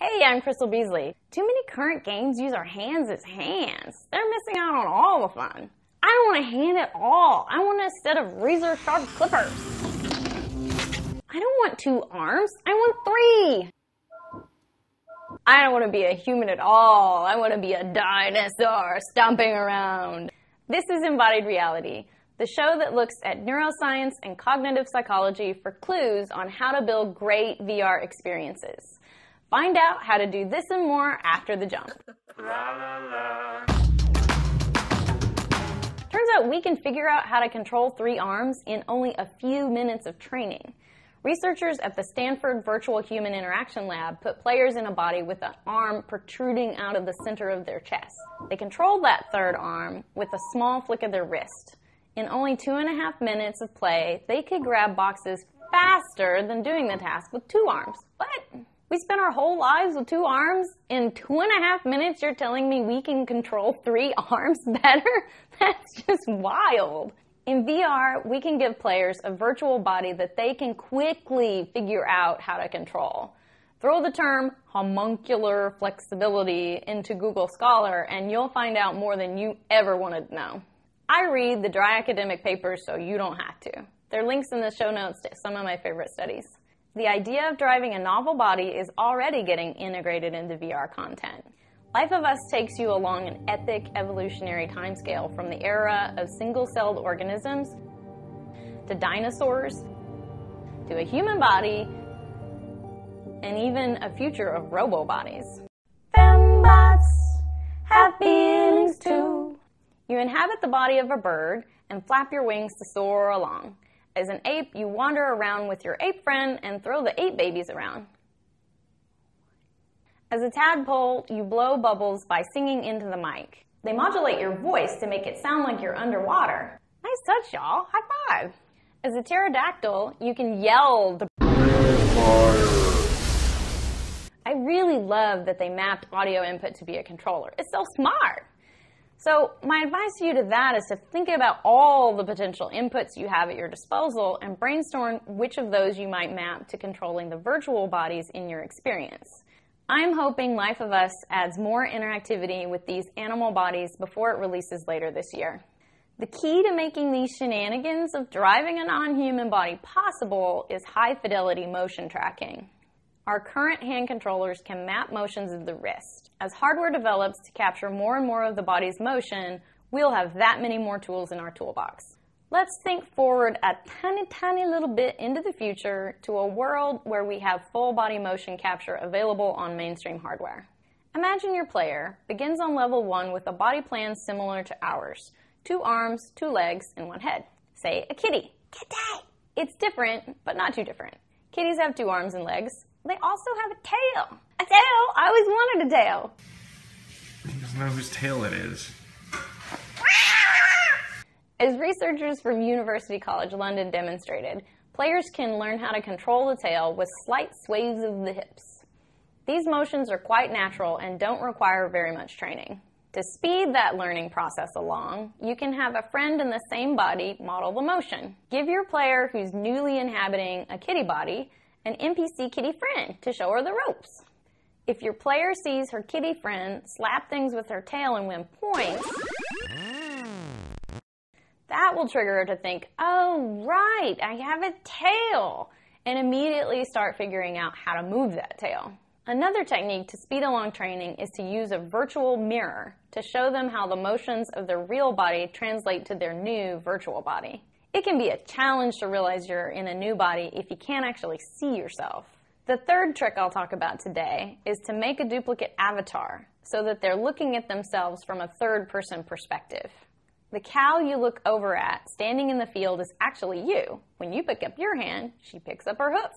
Hey, I'm Crystal Beasley. Too many current games use our hands as hands. They're missing out on all the fun. I don't want a hand at all. I want a set of razor sharp clippers. I don't want two arms. I want three. I don't want to be a human at all. I want to be a dinosaur stomping around. This is Embodied Reality, the show that looks at neuroscience and cognitive psychology for clues on how to build great VR experiences. Find out how to do this and more after the jump. Turns out we can figure out how to control three arms in only a few minutes of training. Researchers at the Stanford Virtual Human Interaction Lab put players in a body with an arm protruding out of the center of their chest. They controlled that third arm with a small flick of their wrist. In only 2.5 minutes of play, they could grab boxes faster than doing the task with two arms. What? We spent our whole lives with two arms? In 2.5 minutes, you're telling me we can control three arms better? That's just wild. In VR, we can give players a virtual body that they can quickly figure out how to control. Throw the term homuncular flexibility into Google Scholar and you'll find out more than you ever wanted to know. I read the dry academic papers so you don't have to. There are links in the show notes to some of my favorite studies. The idea of driving a novel body is already getting integrated into VR content. Life of Us takes you along an epic evolutionary timescale from the era of single-celled organisms to dinosaurs to a human body and even a future of robo-bodies. Fembots have feelings too. You inhabit the body of a bird and flap your wings to soar along. As an ape, you wander around with your ape friend and throw the ape babies around. As a tadpole, you blow bubbles by singing into the mic. They modulate your voice to make it sound like you're underwater. Nice touch, y'all. High five. As a pterodactyl, you can yell the I really love that they mapped audio input to be a controller. It's so smart. So my advice to you to that is to think about all the potential inputs you have at your disposal and brainstorm which of those you might map to controlling the virtual bodies in your experience. I'm hoping Life of Us adds more interactivity with these animal bodies before it releases later this year. The key to making these shenanigans of driving a non-human body possible is high-fidelity motion tracking. Our current hand controllers can map motions of the wrist. As hardware develops to capture more and more of the body's motion, we'll have that many more tools in our toolbox. Let's think forward a tiny, tiny little bit into the future to a world where we have full body motion capture available on mainstream hardware. Imagine your player begins on level 1 with a body plan similar to ours. 2 arms, 2 legs, and 1 head. Say, a kitty. Kitty! It's different, but not too different. Kitties have 2 arms and legs. They also have a tail. A tail? I always wanted a tail. He doesn't know whose tail it is. As researchers from University College London demonstrated, players can learn how to control the tail with slight sways of the hips. These motions are quite natural and don't require very much training. To speed that learning process along, you can have a friend in the same body model the motion. Give your player who's newly inhabiting a kitty body an NPC kitty friend to show her the ropes. If your player sees her kitty friend slap things with her tail and win points, that will trigger her to think, oh right, I have a tail, and immediately start figuring out how to move that tail. Another technique to speed along training is to use a virtual mirror to show them how the motions of their real body translate to their new virtual body. It can be a challenge to realize you're in a new body if you can't actually see yourself. The third trick I'll talk about today is to make a duplicate avatar so that they're looking at themselves from a third-person perspective. The cow you look over at standing in the field is actually you. When you pick up your hand, she picks up her hoof.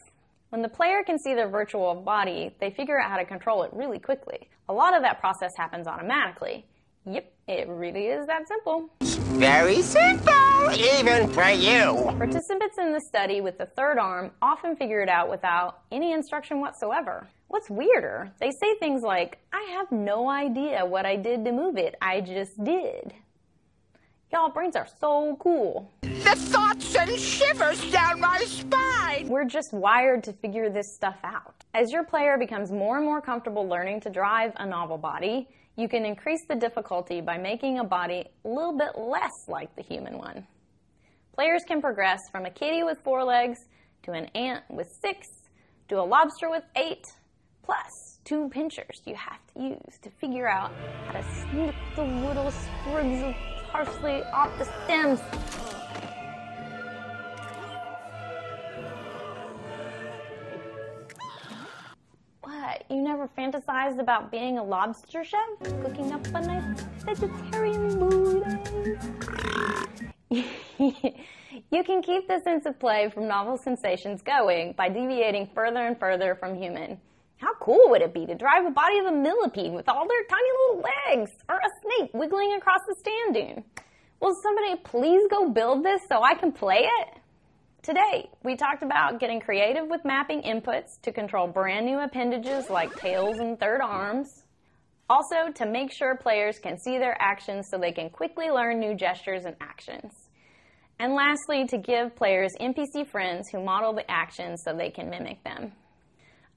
When the player can see their virtual body, they figure out how to control it really quickly. A lot of that process happens automatically. Yep, it really is that simple. It's very simple, even for you. Participants in the study with the third arm often figure it out without any instruction whatsoever. What's weirder, they say things like, I have no idea what I did to move it, I just did. Y'all, brains are so cool. The thoughts send shivers down my spine. We're just wired to figure this stuff out. As your player becomes more and more comfortable learning to drive a novel body, you can increase the difficulty by making a body a little bit less like the human one. Players can progress from a kitty with 4 legs to an ant with 6, to a lobster with 8, plus 2 pinchers you have to use to figure out how to snip the little sprigs of parsley off the stems. What, you never fantasized about being a lobster chef? Cooking up a nice vegetarian bouillon? You can keep the sense of play from novel sensations going by deviating further and further from human. How cool would it be to drive a body of a millipede with all their tiny little legs, or a snake wiggling across the sand dune? Will somebody please go build this so I can play it? Today, we talked about getting creative with mapping inputs to control brand new appendages like tails and third arms. Also, to make sure players can see their actions so they can quickly learn new gestures and actions. And lastly, to give players NPC friends who model the actions so they can mimic them.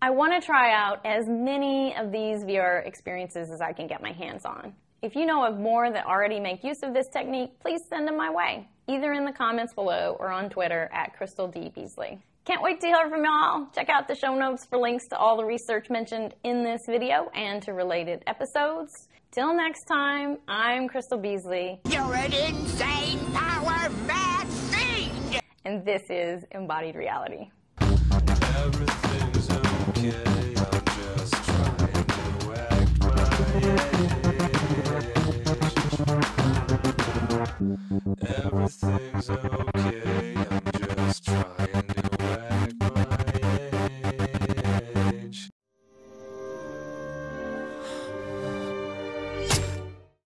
I want to try out as many of these VR experiences as I can get my hands on. If you know of more that already make use of this technique, please send them my way, either in the comments below or on Twitter at Crystal D. Beasley. Can't wait to hear from y'all. Check out the show notes for links to all the research mentioned in this video and to related episodes. Till next time, I'm Crystal Beasley. You're an insane power mad fiend! And this is Embodied Reality. Everything's okay.